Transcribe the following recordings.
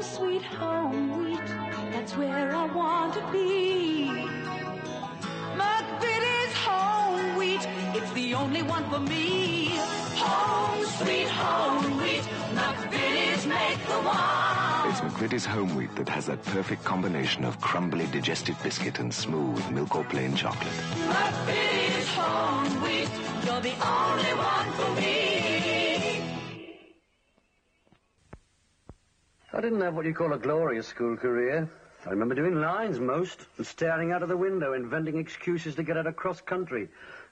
home, sweet home wheat. That's where I want to be. McVitie's home wheat. It's the only one for me. Home, sweet home wheat. McVitie's make the one. It's McVitie's home wheat that has that perfect combination of crumbly digested biscuit and smooth milk or plain chocolate. McVitie's home wheat. You're the only one for me. I didn't have what you call a glorious school career. I remember doing lines most, and staring out of the window, inventing excuses to get out of cross-country,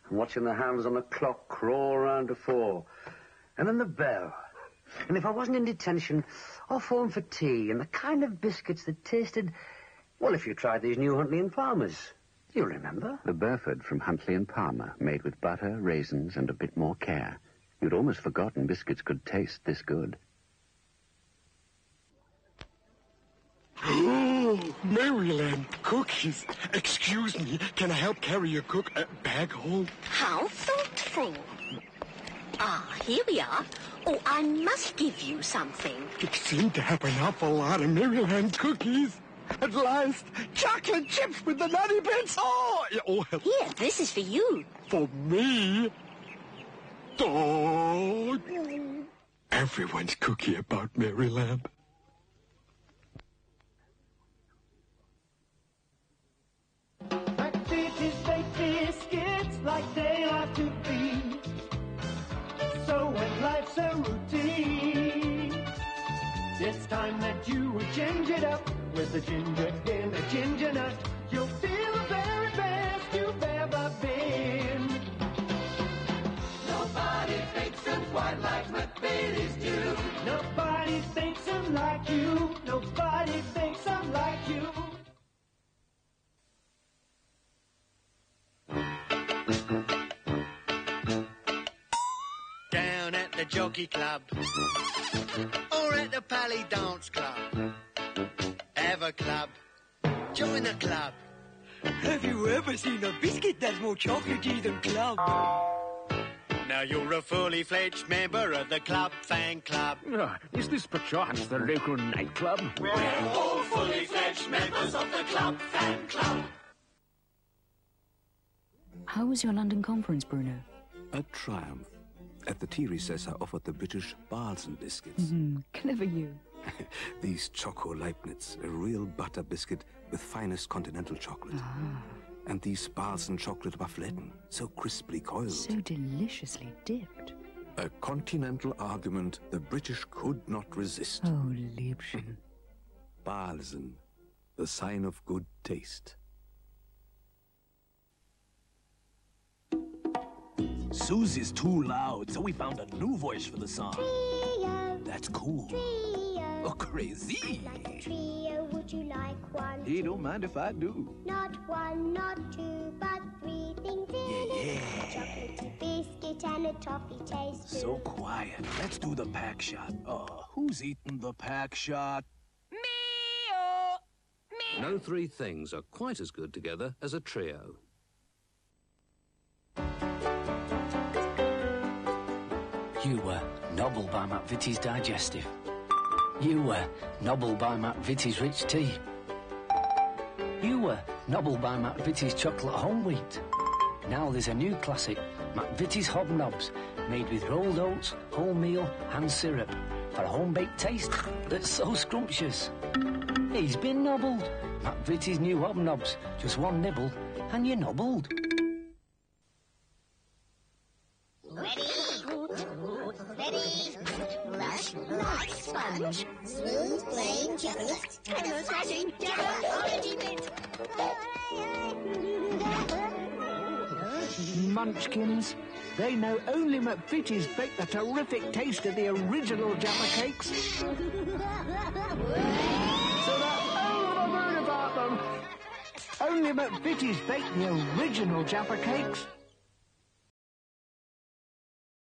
and watching the hands on the clock crawl round to 4. And then the bell. And if I wasn't in detention, off home for tea, and the kind of biscuits that tasted... Well, if you tried these new Huntley and Palmer's, you remember? The Burford from Huntley and Palmer, made with butter, raisins, and a bit more care. You'd almost forgotten biscuits could taste this good. Oh, Maryland Cookies. Excuse me, can I help carry your bag home? How thoughtful. Ah, here we are. Oh, I must give you something. You seem to have an awful lot of Maryland Cookies. At last, chocolate chips with the nutty bits. Oh. Here, this is for you. For me? Oh. Everyone's cookie about Maryland. Like they are to be. So when life's a routine, it's time that you would change it up with a ginger in a ginger nut. You'll feel the very best you've ever been. Nobody thinks them quite like McVitie's do. Nobody thinks them like you. Nobody thinks them like you. Down at the Jockey Club or at the Pally Dance Club, ever club, join the club. Have you ever seen a biscuit that's more chocolatey than club? Now you're a fully fledged member of the club fan club. Is this perchance the local nightclub? We're all fully fledged members of the club fan club. How was your London conference, Bruno? A triumph. At the tea recess, I offered the British Bahlsen biscuits. Clever you. These Choco Leibniz, a real butter biscuit with finest continental chocolate. And these Bahlsen chocolate waffletten, so crisply coiled. So deliciously dipped. A continental argument the British could not resist. Oh, Liebchen. Bahlsen, the sign of good taste. Susie's too loud, so we found a new voice for the song. Trio. That's cool. Trio. Oh, crazy. I'd like a trio, would you like one? Hey, don't mind if I do. Not one, not two, but three things in it. Chocolatey biscuit and a toffee taste. So quiet. Let's do the pack shot. Who's eating the pack shot? Me. No three things are quite as good together as a trio. You were nobbled by McVitie's digestive. You were nobbled by McVitie's rich tea. You were nobbled by McVitie's chocolate home wheat. Now there's a new classic, McVitie's Hobnobs, made with rolled oats, wholemeal and syrup, for a home-baked taste that's so scrumptious. He's been nobbled. McVitie's new Hobnobs, just one nibble and you're nobbled. Like sponge, smooth, plain chocolate, and a smashing down orange bit. Munchkins, they know only McVitie's bake the terrific taste of the original Jaffa Cakes. So they're all worried about them. Only McVitie's bake the original Jaffa Cakes.